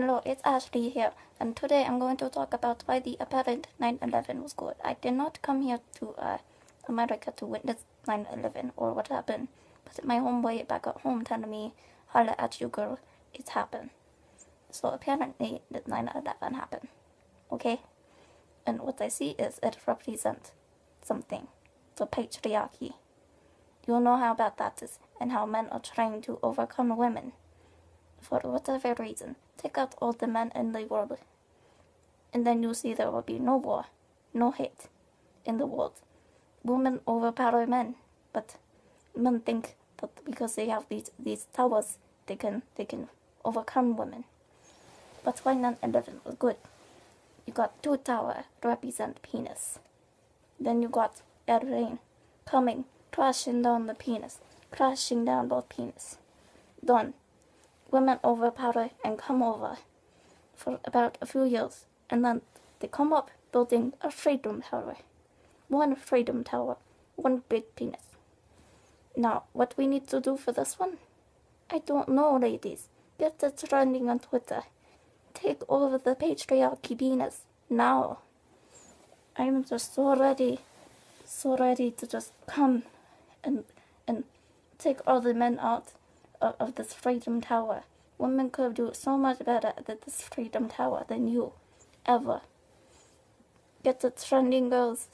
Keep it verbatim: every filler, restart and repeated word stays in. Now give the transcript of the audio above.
Hello, it's Ashley here, and today I'm going to talk about why the apparent nine eleven was good. I did not come here to uh, America to witness nine eleven or what happened, but my homeboy back at home telling me, holla at you girl, it's happened. So apparently that nine eleven happened, okay? And what I see is it represents something, the patriarchy. You know how bad that is, and how men are trying to overcome women. For whatever reason, take out all the men in the world, and then you see there will be no war, no hate in the world. Women overpower men, but men think that because they have these, these towers, they can, they can overcome women. But why nine eleven was good? You got two towers, represent penis. Then you got air rain coming, crashing down the penis, crashing down both penis. Done. Women overpower and come over for about a few years, and then they come up building a freedom tower. One freedom tower, one big penis. Now, what we need to do for this one? I don't know, ladies. Get it trending on Twitter. Take over the patriarchy penis now. I'm just so ready, so ready to just come and and take all the men out of, of this freedom tower. Women could do so much better at this freedom tower than you ever. Get the trending girls.